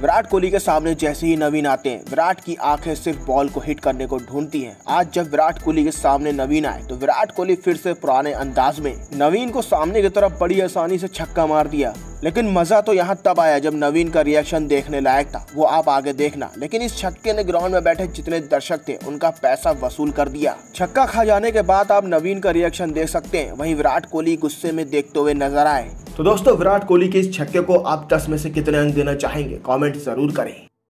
विराट कोहली के सामने जैसे ही नवीन आते हैं, विराट की आंखें सिर्फ बॉल को हिट करने को ढूंढती हैं। आज जब विराट कोहली के सामने नवीन आए तो विराट कोहली फिर से पुराने अंदाज में नवीन को सामने की तरफ बड़ी आसानी से छक्का मार दिया। लेकिन मजा तो यहाँ तब आया जब नवीन का रिएक्शन देखने लायक था, वो आप आगे देखना। लेकिन इस छक्के ने ग्राउंड में बैठे जितने दर्शक थे उनका पैसा वसूल कर दिया। छक्का खा जाने के बाद आप नवीन का रिएक्शन देख सकते हैं, वहीं विराट कोहली गुस्से में देखते हुए नजर आए। तो दोस्तों, विराट कोहली के इस छक्के को आप 10 में से कितने अंक देना चाहेंगे? कमेंट जरूर करें।